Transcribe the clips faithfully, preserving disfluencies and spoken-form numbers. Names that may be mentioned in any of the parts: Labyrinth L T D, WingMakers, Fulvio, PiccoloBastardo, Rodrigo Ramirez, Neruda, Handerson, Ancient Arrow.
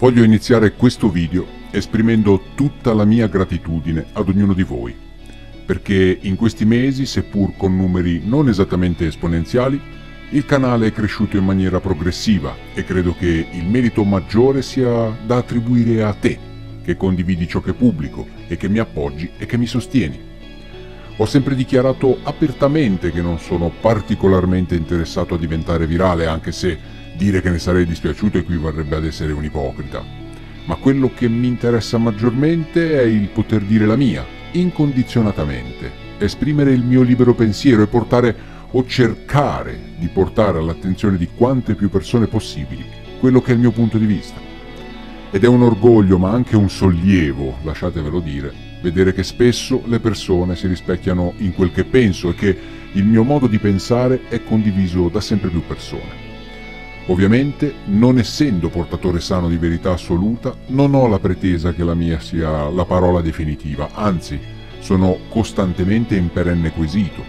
Voglio iniziare questo video esprimendo tutta la mia gratitudine ad ognuno di voi, perché in questi mesi, seppur con numeri non esattamente esponenziali, il canale è cresciuto in maniera progressiva e credo che il merito maggiore sia da attribuire a te, che condividi ciò che pubblico e che mi appoggi e che mi sostieni. Ho sempre dichiarato apertamente che non sono particolarmente interessato a diventare virale, anche se dire che ne sarei dispiaciuto equivarrebbe ad essere un ipocrita. Ma quello che mi interessa maggiormente è il poter dire la mia, incondizionatamente, esprimere il mio libero pensiero e portare, o cercare di portare all'attenzione di quante più persone possibili, quello che è il mio punto di vista. Ed è un orgoglio, ma anche un sollievo, lasciatevelo dire, vedere che spesso le persone si rispecchiano in quel che penso e che il mio modo di pensare è condiviso da sempre più persone. Ovviamente, non essendo portatore sano di verità assoluta, non ho la pretesa che la mia sia la parola definitiva, anzi, sono costantemente in perenne quesito.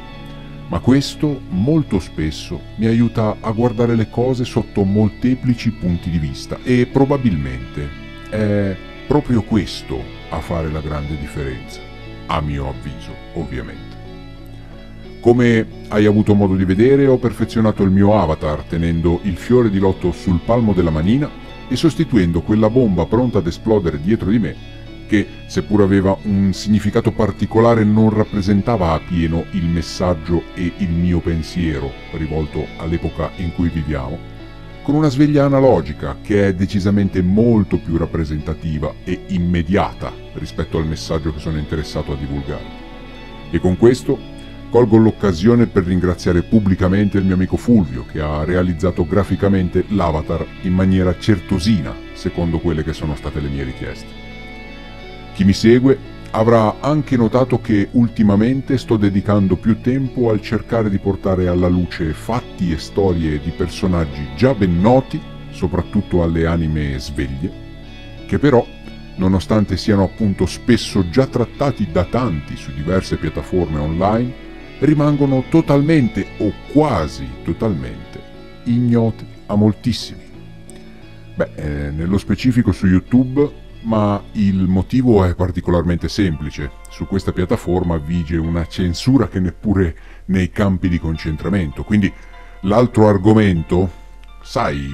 Ma questo, molto spesso, mi aiuta a guardare le cose sotto molteplici punti di vista e probabilmente è proprio questo a fare la grande differenza, a mio avviso, ovviamente. Come hai avuto modo di vedere, ho perfezionato il mio avatar tenendo il fiore di lotto sul palmo della manina e sostituendo quella bomba pronta ad esplodere dietro di me, che seppur aveva un significato particolare non rappresentava appieno il messaggio e il mio pensiero rivolto all'epoca in cui viviamo, con una sveglia analogica che è decisamente molto più rappresentativa e immediata rispetto al messaggio che sono interessato a divulgare. E con questo colgo l'occasione per ringraziare pubblicamente il mio amico Fulvio, che ha realizzato graficamente l'avatar in maniera certosina secondo quelle che sono state le mie richieste. Chi mi segue avrà anche notato che ultimamente sto dedicando più tempo al cercare di portare alla luce fatti e storie di personaggi già ben noti, soprattutto alle anime sveglie, che però, nonostante siano appunto spesso già trattati da tanti su diverse piattaforme online, rimangono totalmente o quasi totalmente ignoti a moltissimi. Beh, eh, nello specifico su YouTube. Ma il motivo è particolarmente semplice. Su questa piattaforma vige una censura che neppure nei campi di concentramento. Quindi l'altro argomento, sai,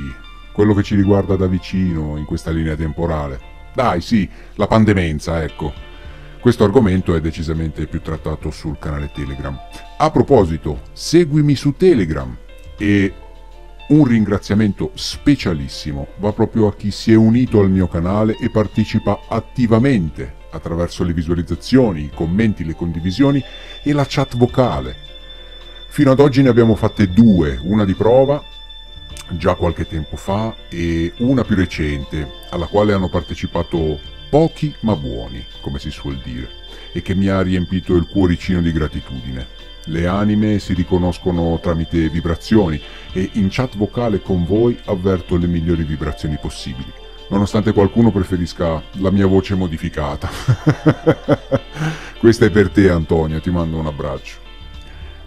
quello che ci riguarda da vicino in questa linea temporale. Dai, sì, la pandemenza, ecco. Questo argomento è decisamente più trattato sul canale Telegram. A proposito, seguimi su Telegram e... un ringraziamento specialissimo va proprio a chi si è unito al mio canale e partecipa attivamente attraverso le visualizzazioni, i commenti, le condivisioni e la chat vocale. Fino ad oggi ne abbiamo fatte due, una di prova già qualche tempo fa e una più recente, alla quale hanno partecipato pochi ma buoni, come si suol dire, e che mi ha riempito il cuoricino di gratitudine. Le anime si riconoscono tramite vibrazioni e in chat vocale con voi avverto le migliori vibrazioni possibili, nonostante qualcuno preferisca la mia voce modificata. Questa è per te, Antonio, ti mando un abbraccio.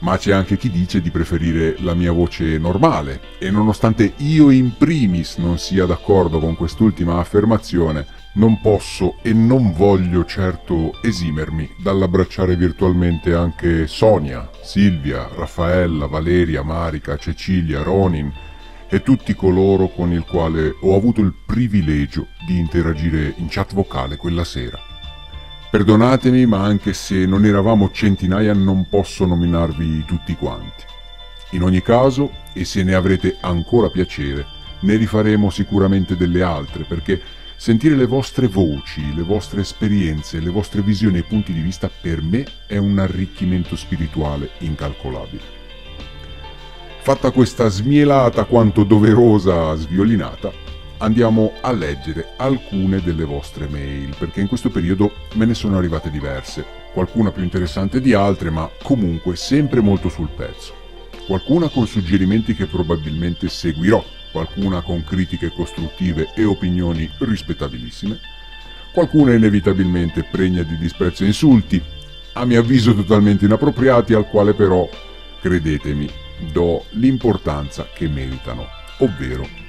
Ma c'è anche chi dice di preferire la mia voce normale e nonostante io in primis non sia d'accordo con quest'ultima affermazione, non posso e non voglio certo esimermi dall'abbracciare virtualmente anche Sonia, Silvia, Raffaella, Valeria, Marica, Cecilia, Ronin e tutti coloro con il quale ho avuto il privilegio di interagire in chat vocale quella sera. Perdonatemi, ma anche se non eravamo centinaia non posso nominarvi tutti quanti. In ogni caso, e se ne avrete ancora piacere, ne rifaremo sicuramente delle altre, perché sentire le vostre voci, le vostre esperienze, le vostre visioni e punti di vista per me è un arricchimento spirituale incalcolabile. Fatta questa smielata quanto doverosa sviolinata, andiamo a leggere alcune delle vostre mail, perché in questo periodo me ne sono arrivate diverse, qualcuna più interessante di altre, ma comunque sempre molto sul pezzo. Qualcuna con suggerimenti che probabilmente seguirò, qualcuna con critiche costruttive e opinioni rispettabilissime, qualcuna inevitabilmente pregna di disprezzo e insulti, a mio avviso totalmente inappropriati, al quale però, credetemi, do l'importanza che meritano, ovvero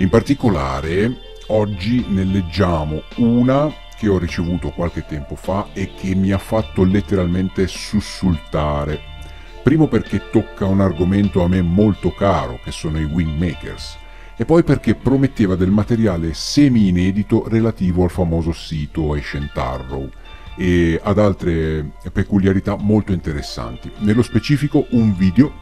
In particolare oggi ne leggiamo una che ho ricevuto qualche tempo fa e che mi ha fatto letteralmente sussultare. Primo perché tocca un argomento a me molto caro, che sono i WingMakers, e poi perché prometteva del materiale semi-inedito relativo al famoso sito Ancient Arrow e ad altre peculiarità molto interessanti. Nello specifico un video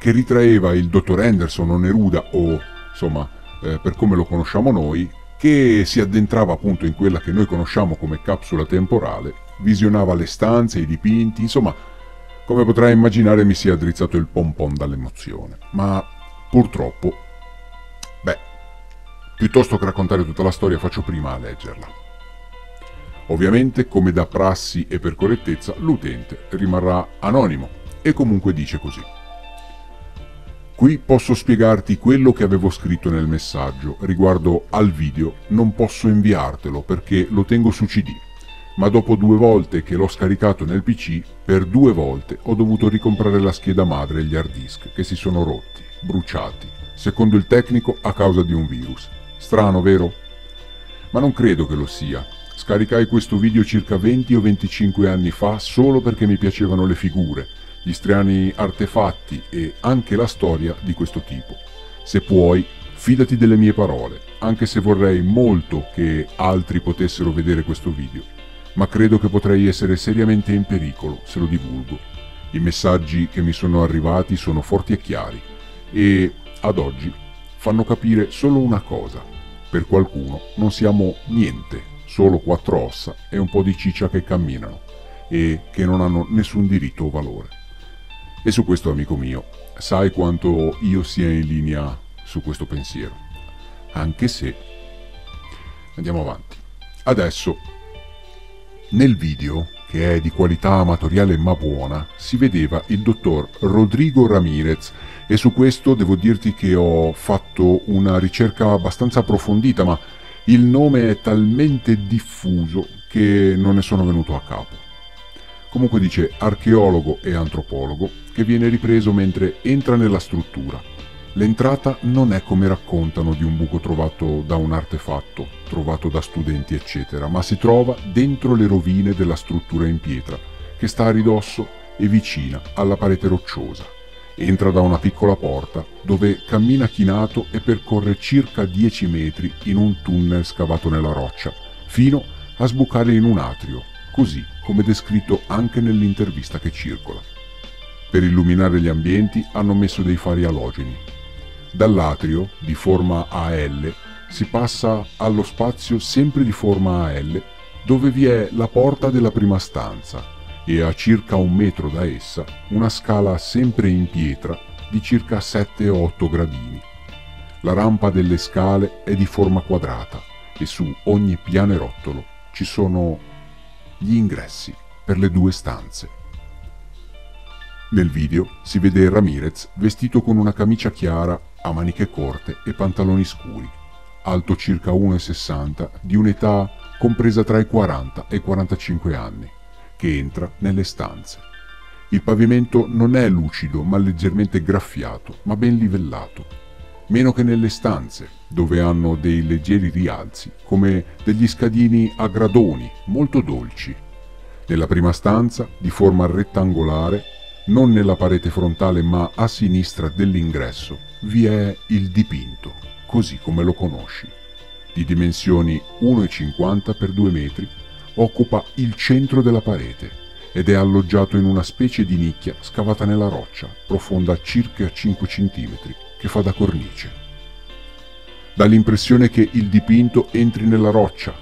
che ritraeva il dottor Handerson o Neruda, o insomma eh, per come lo conosciamo noi, che si addentrava appunto in quella che noi conosciamo come capsula temporale, visionava le stanze, i dipinti, insomma, come potrai immaginare mi si è drizzato il pompon dall'emozione. Ma purtroppo, beh, piuttosto che raccontare tutta la storia faccio prima a leggerla. Ovviamente, come da prassi e per correttezza, l'utente rimarrà anonimo e comunque dice così. Qui posso spiegarti quello che avevo scritto nel messaggio riguardo al video, non posso inviartelo perché lo tengo su C D, ma dopo due volte che l'ho scaricato nel P C, per due volte ho dovuto ricomprare la scheda madre e gli hard disk che si sono rotti, bruciati, secondo il tecnico a causa di un virus. Strano, vero? Ma non credo che lo sia. Scaricai questo video circa venti o venticinque anni fa solo perché mi piacevano le figure, gli strani artefatti e anche la storia di questo tipo. Se puoi, fidati delle mie parole, anche se vorrei molto che altri potessero vedere questo video, ma credo che potrei essere seriamente in pericolo se lo divulgo. I messaggi che mi sono arrivati sono forti e chiari e, ad oggi, fanno capire solo una cosa: per qualcuno non siamo niente, solo quattro ossa e un po' di ciccia che camminano e che non hanno nessun diritto o valore. E su questo, amico mio, sai quanto io sia in linea su questo pensiero. Anche se... andiamo avanti. Adesso, nel video, che è di qualità amatoriale ma buona, si vedeva il dottor Rodrigo Ramirez, e su questo devo dirti che ho fatto una ricerca abbastanza approfondita, ma il nome è talmente diffuso che non ne sono venuto a capo. Comunque dice archeologo e antropologo, che viene ripreso mentre entra nella struttura. L'entrata non è come raccontano di un buco trovato da un artefatto, trovato da studenti eccetera, ma si trova dentro le rovine della struttura in pietra, che sta a ridosso e vicina alla parete rocciosa. Entra da una piccola porta, dove cammina chinato e percorre circa dieci metri in un tunnel scavato nella roccia, fino a sbucare in un atrio, così come descritto anche nell'intervista che circola. Per illuminare gli ambienti hanno messo dei fari alogeni. Dall'atrio, di forma a L, si passa allo spazio sempre di forma a L, dove vi è la porta della prima stanza e a circa un metro da essa una scala sempre in pietra di circa sette o otto gradini. La rampa delle scale è di forma quadrata e su ogni pianerottolo ci sono gli ingressi per le due stanze. Nel video si vede Ramirez vestito con una camicia chiara a maniche corte e pantaloni scuri, alto circa uno e sessanta, di un'età compresa tra i quaranta e i quarantacinque anni, che entra nelle stanze. Il pavimento non è lucido ma leggermente graffiato, ma ben livellato, meno che nelle stanze, dove hanno dei leggeri rialzi, come degli scadini a gradoni, molto dolci. Nella prima stanza, di forma rettangolare, non nella parete frontale ma a sinistra dell'ingresso, vi è il dipinto, così come lo conosci. Di dimensioni uno e cinquanta per due metri, occupa il centro della parete ed è alloggiato in una specie di nicchia scavata nella roccia, profonda circa cinque centimetri, che fa da cornice. Dà l'impressione che il dipinto entri nella roccia.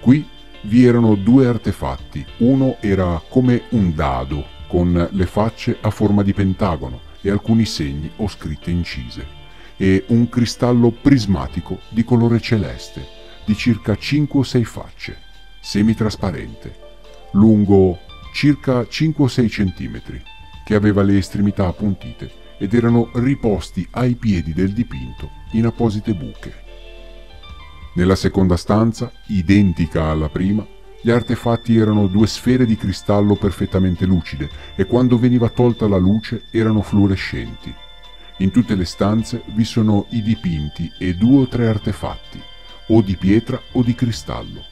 Qui vi erano due artefatti, uno era come un dado, con le facce a forma di pentagono e alcuni segni o scritte incise, e un cristallo prismatico di colore celeste, di circa cinque o sei facce, semitrasparente, lungo circa cinque o sei centimetri, che aveva le estremità appuntite ed erano riposti ai piedi del dipinto in apposite buche. Nella seconda stanza, identica alla prima, gli artefatti erano due sfere di cristallo perfettamente lucide e quando veniva tolta la luce erano fluorescenti. In tutte le stanze vi sono i dipinti e due o tre artefatti, o di pietra o di cristallo.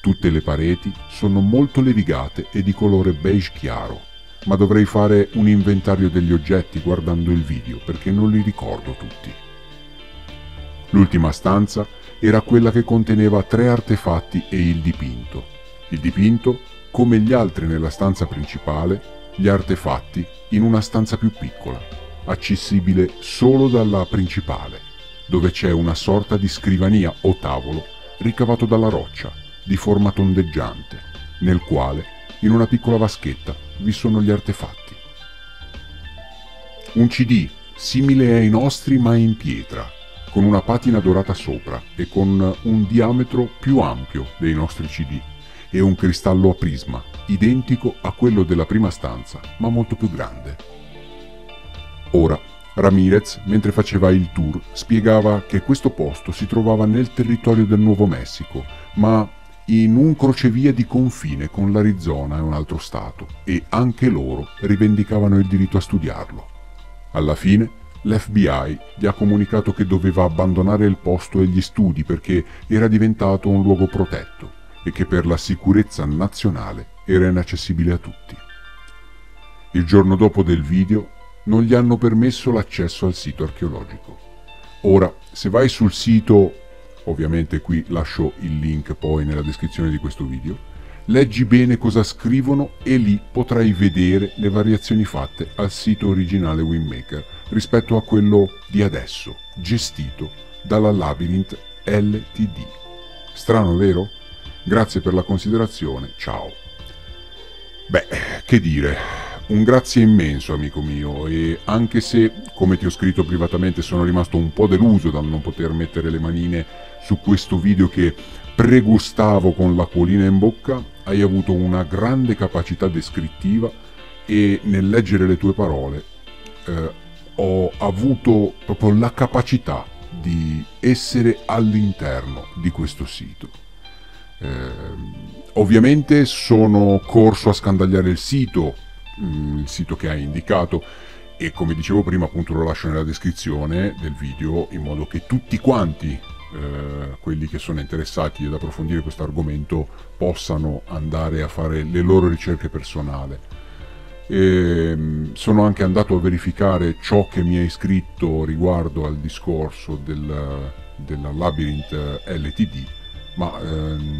Tutte le pareti sono molto levigate e di colore beige chiaro, ma dovrei fare un inventario degli oggetti guardando il video perché non li ricordo tutti. L'ultima stanza era quella che conteneva tre artefatti e il dipinto. Il dipinto, come gli altri nella stanza principale, gli artefatti in una stanza più piccola, accessibile solo dalla principale, dove c'è una sorta di scrivania o tavolo ricavato dalla roccia, di forma tondeggiante, nel quale, in una piccola vaschetta, vi sono gli artefatti. Un C D, simile ai nostri ma in pietra, con una patina dorata sopra e con un diametro più ampio dei nostri C D, e un cristallo a prisma, identico a quello della prima stanza, ma molto più grande. Ora, Ramirez, mentre faceva il tour, spiegava che questo posto si trovava nel territorio del Nuovo Messico, ma in un crocevia di confine con l'Arizona e un altro stato, e anche loro rivendicavano il diritto a studiarlo. Alla fine l'F B I gli ha comunicato che doveva abbandonare il posto e gli studi perché era diventato un luogo protetto e che per la sicurezza nazionale era inaccessibile a tutti. Il giorno dopo del video non gli hanno permesso l'accesso al sito archeologico. Ora, se vai sul sito, ovviamente qui lascio il link poi nella descrizione di questo video, leggi bene cosa scrivono e lì potrai vedere le variazioni fatte al sito originale WingMaker rispetto a quello di adesso, gestito dalla Labyrinth L T D. Strano, vero? Grazie per la considerazione, ciao. Beh, che dire, un grazie immenso amico mio, e anche se, come ti ho scritto privatamente, sono rimasto un po' deluso dal non poter mettere le manine su questo video che pregustavo con l'acquolina in bocca, hai avuto una grande capacità descrittiva e nel leggere le tue parole eh, ho avuto proprio la capacità di essere all'interno di questo sito. Eh, ovviamente sono corso a scandagliare il sito, il sito che hai indicato, e come dicevo prima appunto lo lascio nella descrizione del video in modo che tutti quanti eh, quelli che sono interessati ad approfondire questo argomento possano andare a fare le loro ricerche personali. E sono anche andato a verificare ciò che mi hai scritto riguardo al discorso del, della Labyrinth L T D, ma eh,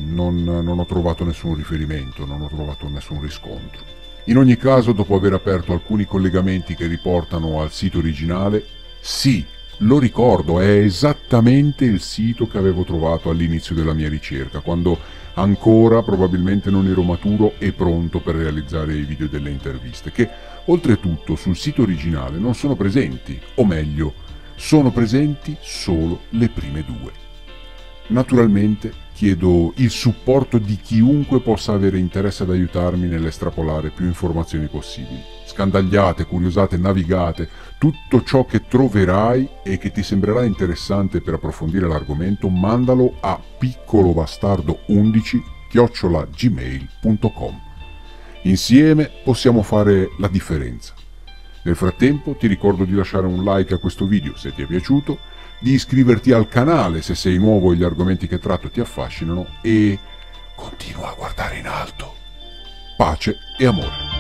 non, non ho trovato nessun riferimento, non ho trovato nessun riscontro. In ogni caso, dopo aver aperto alcuni collegamenti che riportano al sito originale, sì, lo ricordo, è esattamente il sito che avevo trovato all'inizio della mia ricerca, quando ancora probabilmente non ero maturo e pronto per realizzare i video delle interviste, che oltretutto sul sito originale non sono presenti, o meglio, sono presenti solo le prime due. Naturalmente chiedo il supporto di chiunque possa avere interesse ad aiutarmi nell'estrapolare più informazioni possibili. Scandagliate, curiosate, navigate, tutto ciò che troverai e che ti sembrerà interessante per approfondire l'argomento, mandalo a piccolobastardo undici chiocciola gmail punto com. Insieme possiamo fare la differenza. Nel frattempo ti ricordo di lasciare un like a questo video se ti è piaciuto, di iscriverti al canale se sei nuovo e gli argomenti che tratto ti affascinano, e continua a guardare in alto. Pace e amore.